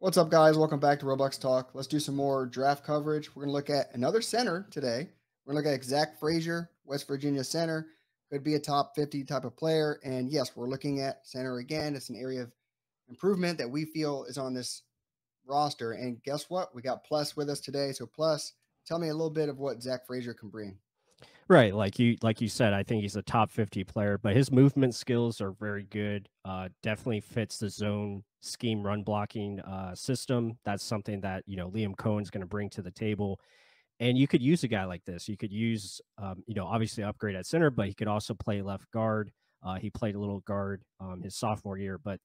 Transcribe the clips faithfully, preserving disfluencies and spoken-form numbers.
What's up, guys? Welcome back to Real Bucs Talk. Let's do some more draft coverage. We're going to look at another center today. We're going to look at Zach Frazier, West Virginia center. Could be a top fifty type of player. And yes, we're looking at center again. It's an area of improvement that we feel is on this roster. And guess what? We got Plus with us today. So Plus, tell me a little bit of what Zach Frazier can bring. Right. Like you, like you said, I think he's a top fifty player, but his movement skills are very good. Uh, definitely fits the zone scheme run blocking uh, system. That's something that, you know, Liam Cohen's going to bring to the table. And you could use a guy like this. You could use, um, you know, obviously upgrade at center, but he could also play left guard. Uh, he played a little guard um, his sophomore year, but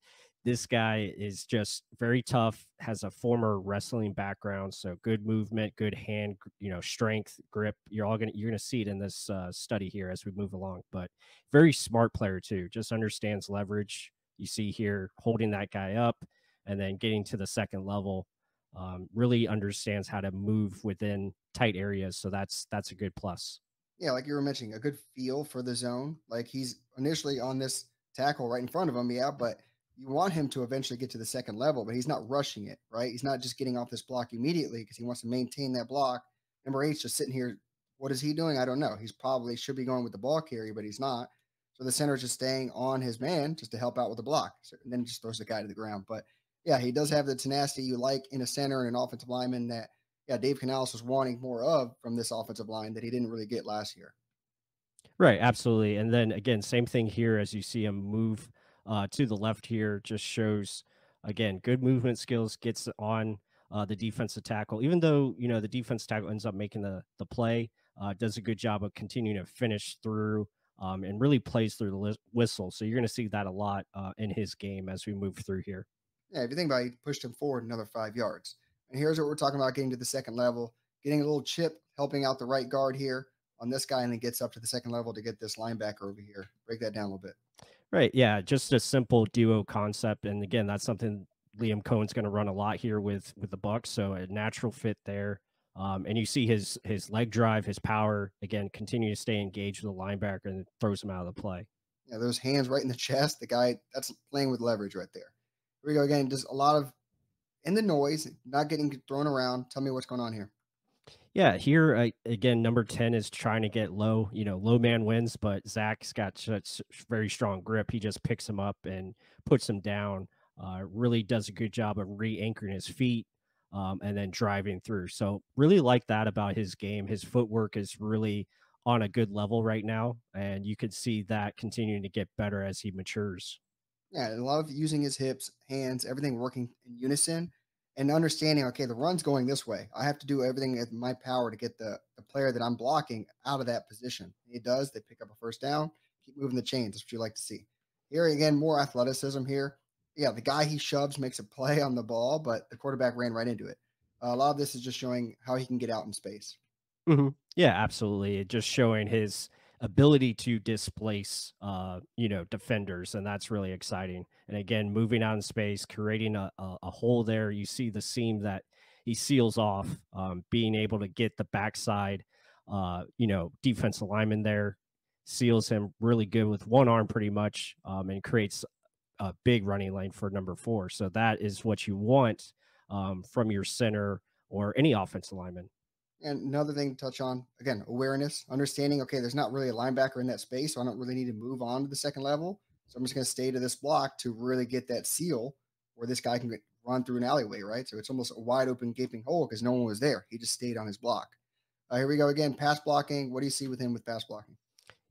this guy is just very tough, has a former wrestling background. So good movement, good hand, you know, strength, grip. You're all going to, you're going to see it in this uh, study here as we move along, but very smart player too. Just understands leverage. You see here holding that guy up and then getting to the second level. Um, really understands how to move within tight areas. So that's, that's a good plus. Yeah. Like you were mentioning, a good feel for the zone. Like he's initially on this tackle right in front of him. Yeah. But you want him to eventually get to the second level, but he's not rushing it, right? He's not just getting off this block immediately because he wants to maintain that block. Number eight's just sitting here. What is he doing? I don't know. He's probably should be going with the ball carrier, but he's not. So the center is just staying on his man just to help out with the block. So, and then just throws the guy to the ground. But yeah, he does have the tenacity you like in a center and an offensive lineman that, yeah, Dave Canales was wanting more of from this offensive line that he didn't really get last year. Right, absolutely. And then, again, same thing here as you see him move uh, to the left here. Just shows, again, good movement skills, gets on uh, the defensive tackle. Even though, you know, the defensive tackle ends up making the, the play, uh, does a good job of continuing to finish through um, and really plays through the whistle. So you're going to see that a lot uh, in his game as we move through here. Yeah, if you think about it, he pushed him forward another five yards. And here's what we're talking about getting to the second level, getting a little chip, helping out the right guard here on this guy, and then gets up to the second level to get this linebacker over here. Break that down a little bit. Right, yeah, just a simple duo concept. And again, that's something Liam Cohen's going to run a lot here with, with the Bucs, so a natural fit there. Um, and you see his, his leg drive, his power, again, continue to stay engaged with the linebacker and throws him out of the play. Yeah, those hands right in the chest, the guy, that's playing with leverage right there. Here we go again, just a lot of in the noise, not getting thrown around. Tell me what's going on here. Yeah, here, uh, again, number ten is trying to get low. You know, low man wins, but Zach's got such very strong grip. He just picks him up and puts him down. Uh, really does a good job of re-anchoring his feet um, and then driving through. So really like that about his game. His footwork is really on a good level right now, and you could see that continuing to get better as he matures. Yeah, and a lot of using his hips, hands, everything working in unison and understanding, okay, the run's going this way. I have to do everything in my power to get the, the player that I'm blocking out of that position. He does. They pick up a first down, keep moving the chains. That's what you like to see. Here again, more athleticism here. Yeah, the guy he shoves makes a play on the ball, but the quarterback ran right into it. Uh, a lot of this is just showing how he can get out in space. Mm-hmm. Yeah, absolutely. It just showing his ability to displace, uh, you know, defenders. And that's really exciting. And again, moving out in space, creating a, a, a hole there. You see the seam that he seals off, um, being able to get the backside, uh, you know, defensive lineman there, seals him really good with one arm pretty much, um, and creates a big running lane for number four. So that is what you want um, from your center or any offensive lineman. And another thing to touch on, again, awareness, understanding, okay, there's not really a linebacker in that space, so I don't really need to move on to the second level. So I'm just going to stay to this block to really get that seal where this guy can get, run through an alleyway, right? So it's almost a wide open gaping hole because no one was there. He just stayed on his block. Uh, here we go again, pass blocking. What do you see with him with pass blocking?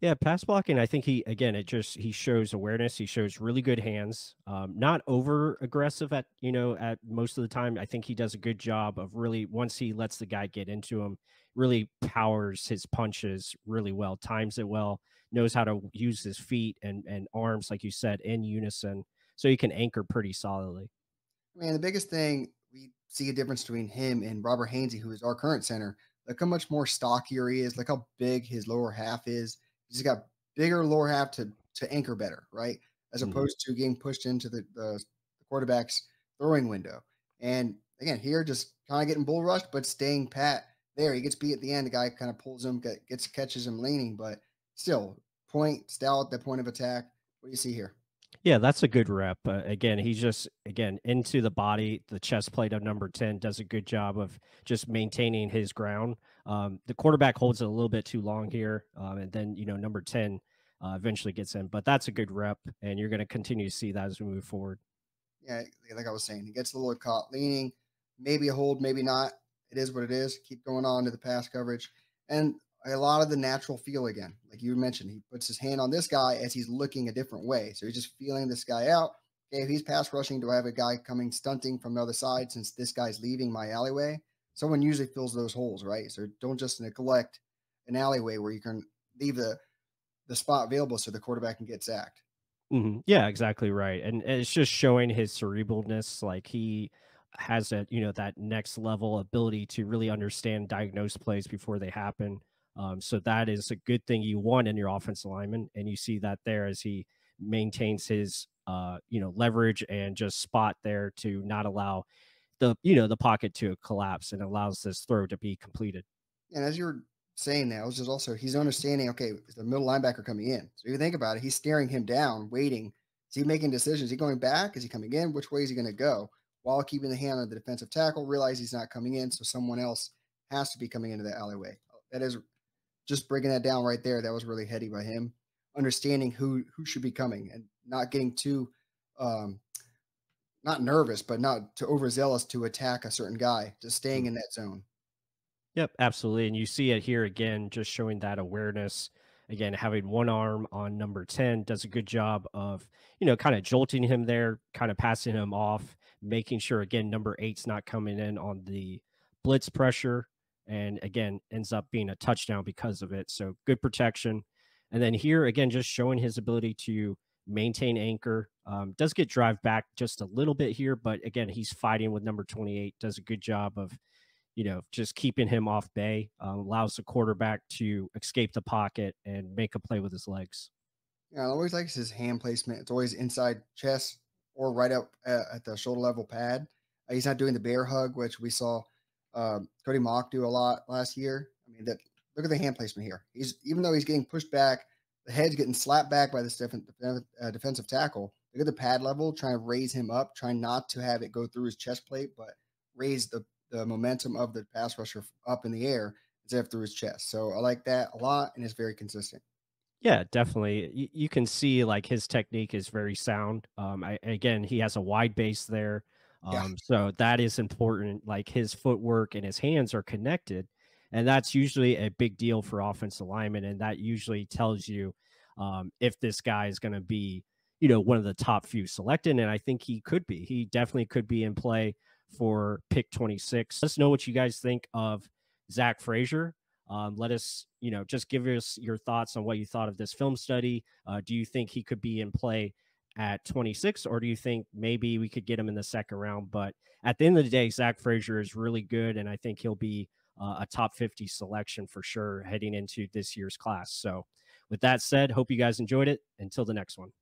Yeah, pass blocking, I think he, again, it just, he shows awareness. He shows really good hands, um, not over aggressive at, you know, at most of the time. I think he does a good job of really, once he lets the guy get into him, really powers his punches really well, times it well, knows how to use his feet and, and arms, like you said, in unison. So he can anchor pretty solidly. I mean, the biggest thing, we see a difference between him and Robert Hansey, who is our current center. Look how much more stockier he is. Look how big his lower half is. He's got bigger lower half to, to anchor better, right? As opposed mm-hmm. to getting pushed into the, the, the quarterback's throwing window. And again, here just kind of getting bull rushed, but staying pat there. He gets beat at the end. The guy kind of pulls him, get, gets catches him leaning, but still point, style at the point of attack. What do you see here? Yeah, that's a good rep. Uh, again, he's just, again, into the body. The chest plate of number ten does a good job of just maintaining his ground. Um, the quarterback holds it a little bit too long here. Um, and then, you know, number ten uh, eventually gets in. But that's a good rep, and you're going to continue to see that as we move forward. Yeah, like I was saying, he gets a little caught leaning. Maybe a hold, maybe not. It is what it is. Keep going on to the pass coverage. And a lot of the natural feel again, like you mentioned, he puts his hand on this guy as he's looking a different way. So he's just feeling this guy out. Okay, if he's pass rushing, do I have a guy coming stunting from the other side since this guy's leaving my alleyway? Someone usually fills those holes, right? So don't just neglect an alleyway where you can leave the, the spot available so the quarterback can get sacked. Mm-hmm. Yeah, exactly right. And, and it's just showing his cerebralness. Like he has that, you know, that next level ability to really understand, diagnose plays before they happen. Um, so that is a good thing you want in your offensive lineman, and you see that there as he maintains his, uh, you know, leverage and just spot there to not allow the, you know, the pocket to collapse, and allows this throw to be completed. And as you're saying that, was just also he's understanding. Okay, the middle linebacker coming in. So you think about it, he's staring him down, waiting. Is he making decisions? Is he going back? Is he coming in? Which way is he going to go? While keeping the hand on the defensive tackle, realize he's not coming in, so someone else has to be coming into the alleyway. That is. Just breaking that down right there, that was really heady by him, understanding who who should be coming and not getting too, um, not nervous, but not too overzealous to attack a certain guy, just staying in that zone. Yep, absolutely. And you see it here again, just showing that awareness. Again, having one arm on number ten does a good job of, you know, kind of jolting him there, kind of passing him off, making sure, again, number eight's not coming in on the blitz pressure. And again, ends up being a touchdown because of it. So good protection. And then here, again, just showing his ability to maintain anchor. Um, does get drive back just a little bit here. But again, he's fighting with number twenty-eight. Does a good job of, you know, just keeping him off bay. Uh, allows the quarterback to escape the pocket and make a play with his legs. Yeah, I always like his hand placement. It's always inside chest or right up uh, at the shoulder level pad. Uh, he's not doing the bear hug, which we saw Um, Cody Mock do a lot last year. I mean, that look at the hand placement here. He's even though he's getting pushed back, the head's getting slapped back by this different uh, defensive tackle. Look at the pad level, trying to raise him up, trying not to have it go through his chest plate, but raise the, the momentum of the pass rusher up in the air instead of through his chest. So I like that a lot, and it's very consistent. Yeah, definitely. You, you can see like his technique is very sound. Um, I, again, he has a wide base there. Yeah. Um, so that is important. Like his footwork and his hands are connected, and that's usually a big deal for offensive linemen. And that usually tells you, um, if this guy is going to be, you know, one of the top few selected. And I think he could be, he definitely could be in play for pick twenty-six. Let us know what you guys think of Zach Frazier. Um, let us, you know, just give us your thoughts on what you thought of this film study. Uh, do you think he could be in play at twenty-six, or do you think maybe we could get him in the second round? But at the end of the day, Zach Frazier is really good, and I think he'll be uh, a top fifty selection for sure heading into this year's class. So with that said, hope you guys enjoyed it. Until the next one.